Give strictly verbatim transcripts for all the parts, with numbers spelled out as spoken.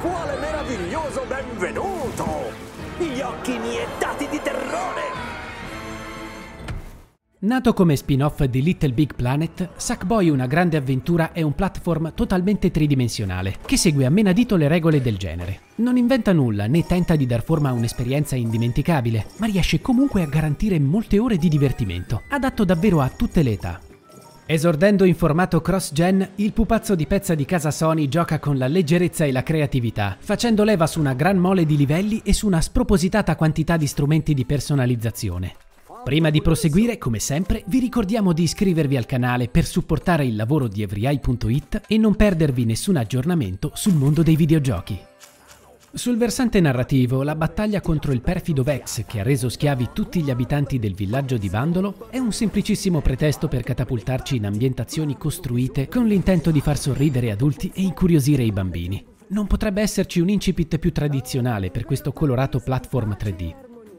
Quale meraviglioso benvenuto! Gli occhi iniettati di terrore! Nato come spin-off di Little Big Planet, Sackboy Una Grande Avventura è un platform totalmente tridimensionale, che segue a menadito le regole del genere. Non inventa nulla né tenta di dar forma a un'esperienza indimenticabile, ma riesce comunque a garantire molte ore di divertimento, adatto davvero a tutte le età. Esordendo in formato cross-gen, il pupazzo di pezza di casa Sony gioca con la leggerezza e la creatività, facendo leva su una gran mole di livelli e su una spropositata quantità di strumenti di personalizzazione. Prima di proseguire, come sempre, vi ricordiamo di iscrivervi al canale per supportare il lavoro di EveryEye punto it e non perdervi nessun aggiornamento sul mondo dei videogiochi. Sul versante narrativo, la battaglia contro il perfido Vex, che ha reso schiavi tutti gli abitanti del villaggio di Bandolo, è un semplicissimo pretesto per catapultarci in ambientazioni costruite con l'intento di far sorridere adulti e incuriosire i bambini. Non potrebbe esserci un incipit più tradizionale per questo colorato platform tre D.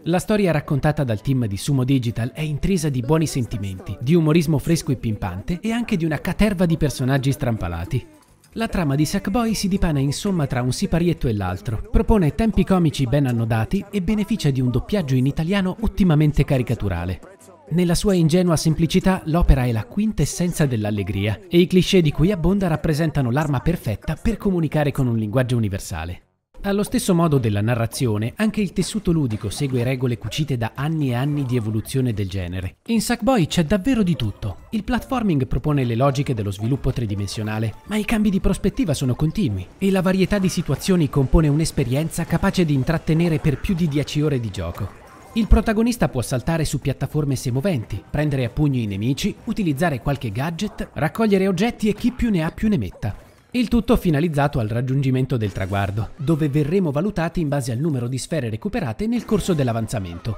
La storia raccontata dal team di Sumo Digital è intrisa di buoni sentimenti, di umorismo fresco e pimpante e anche di una caterva di personaggi strampalati. La trama di Sackboy si dipana insomma tra un siparietto e l'altro, propone tempi comici ben annodati e beneficia di un doppiaggio in italiano ottimamente caricaturale. Nella sua ingenua semplicità l'opera è la quintessenza dell'allegria e i cliché di cui abbonda rappresentano l'arma perfetta per comunicare con un linguaggio universale. Allo stesso modo della narrazione, anche il tessuto ludico segue regole cucite da anni e anni di evoluzione del genere. In Sackboy c'è davvero di tutto. Il platforming propone le logiche dello sviluppo tridimensionale, ma i cambi di prospettiva sono continui e la varietà di situazioni compone un'esperienza capace di intrattenere per più di dieci ore di gioco. Il protagonista può saltare su piattaforme semoventi, prendere a pugno i nemici, utilizzare qualche gadget, raccogliere oggetti e chi più ne ha più ne metta. Il tutto finalizzato al raggiungimento del traguardo, dove verremo valutati in base al numero di sfere recuperate nel corso dell'avanzamento.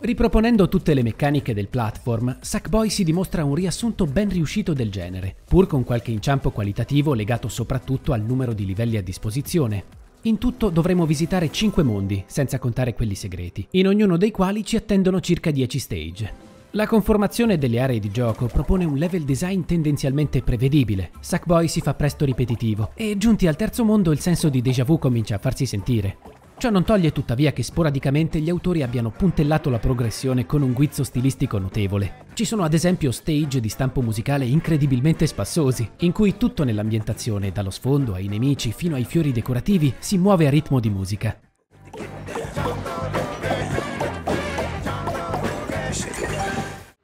Riproponendo tutte le meccaniche del platform, Sackboy si dimostra un riassunto ben riuscito del genere, pur con qualche inciampo qualitativo legato soprattutto al numero di livelli a disposizione. In tutto dovremo visitare cinque mondi, senza contare quelli segreti, in ognuno dei quali ci attendono circa dieci stage. La conformazione delle aree di gioco propone un level design tendenzialmente prevedibile, Sackboy si fa presto ripetitivo e giunti al terzo mondo il senso di déjà vu comincia a farsi sentire. Ciò non toglie tuttavia che sporadicamente gli autori abbiano puntellato la progressione con un guizzo stilistico notevole. Ci sono ad esempio stage di stampo musicale incredibilmente spassosi, in cui tutto nell'ambientazione, dallo sfondo ai nemici fino ai fiori decorativi, si muove a ritmo di musica.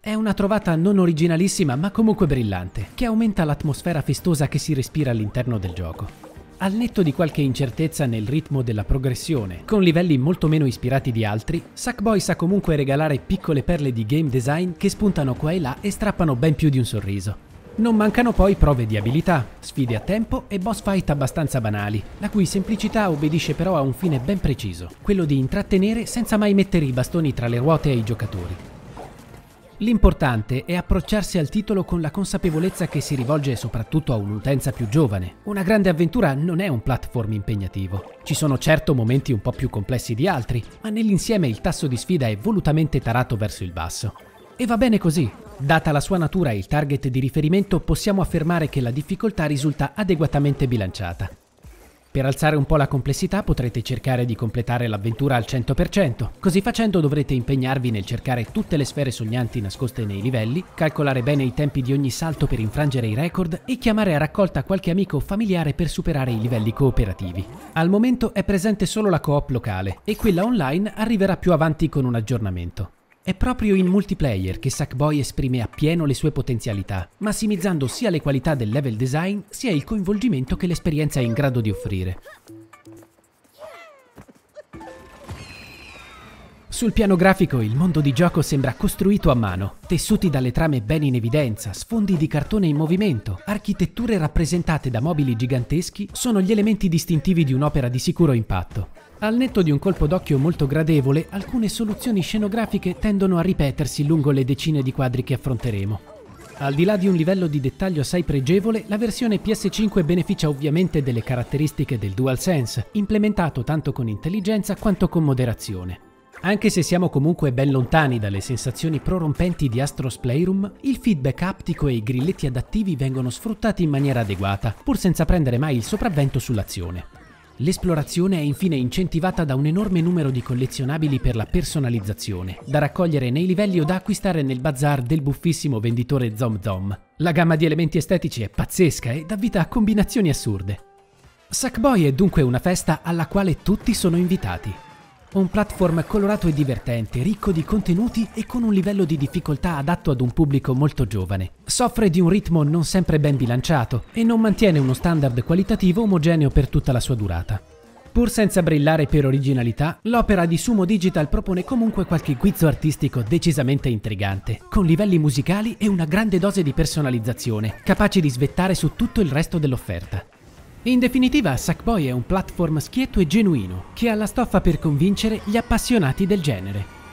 È una trovata non originalissima ma comunque brillante, che aumenta l'atmosfera festosa che si respira all'interno del gioco. Al netto di qualche incertezza nel ritmo della progressione, con livelli molto meno ispirati di altri, Sackboy sa comunque regalare piccole perle di game design che spuntano qua e là e strappano ben più di un sorriso. Non mancano poi prove di abilità, sfide a tempo e boss fight abbastanza banali, la cui semplicità obbedisce però a un fine ben preciso, quello di intrattenere senza mai mettere i bastoni tra le ruote ai giocatori. L'importante è approcciarsi al titolo con la consapevolezza che si rivolge soprattutto a un'utenza più giovane. Una grande avventura non è un platform impegnativo. Ci sono certo momenti un po' più complessi di altri, ma nell'insieme il tasso di sfida è volutamente tarato verso il basso. E va bene così. Data la sua natura e il target di riferimento, possiamo affermare che la difficoltà risulta adeguatamente bilanciata. Per alzare un po' la complessità potrete cercare di completare l'avventura al cento per cento, così facendo dovrete impegnarvi nel cercare tutte le sfere sognanti nascoste nei livelli, calcolare bene i tempi di ogni salto per infrangere i record e chiamare a raccolta qualche amico o familiare per superare i livelli cooperativi. Al momento è presente solo la co-op locale e quella online arriverà più avanti con un aggiornamento. È proprio in multiplayer che Sackboy esprime appieno le sue potenzialità, massimizzando sia le qualità del level design, sia il coinvolgimento che l'esperienza è in grado di offrire. Sul piano grafico il mondo di gioco sembra costruito a mano, tessuti dalle trame ben in evidenza, sfondi di cartone in movimento, architetture rappresentate da mobili giganteschi sono gli elementi distintivi di un'opera di sicuro impatto. Al netto di un colpo d'occhio molto gradevole, alcune soluzioni scenografiche tendono a ripetersi lungo le decine di quadri che affronteremo. Al di là di un livello di dettaglio assai pregevole, la versione P S cinque beneficia ovviamente delle caratteristiche del DualSense, implementato tanto con intelligenza quanto con moderazione. Anche se siamo comunque ben lontani dalle sensazioni prorompenti di Astro's Playroom, il feedback aptico e i grilletti adattivi vengono sfruttati in maniera adeguata, pur senza prendere mai il sopravvento sull'azione. L'esplorazione è infine incentivata da un enorme numero di collezionabili per la personalizzazione, da raccogliere nei livelli o da acquistare nel bazar del buffissimo venditore Zom Zom. La gamma di elementi estetici è pazzesca e dà vita a combinazioni assurde. Sackboy è dunque una festa alla quale tutti sono invitati. Un platform colorato e divertente, ricco di contenuti e con un livello di difficoltà adatto ad un pubblico molto giovane. Soffre di un ritmo non sempre ben bilanciato e non mantiene uno standard qualitativo omogeneo per tutta la sua durata. Pur senza brillare per originalità, l'opera di Sumo Digital propone comunque qualche guizzo artistico decisamente intrigante, con livelli musicali e una grande dose di personalizzazione, capaci di svettare su tutto il resto dell'offerta. In definitiva, Sackboy è un platform schietto e genuino, che ha la stoffa per convincere gli appassionati del genere.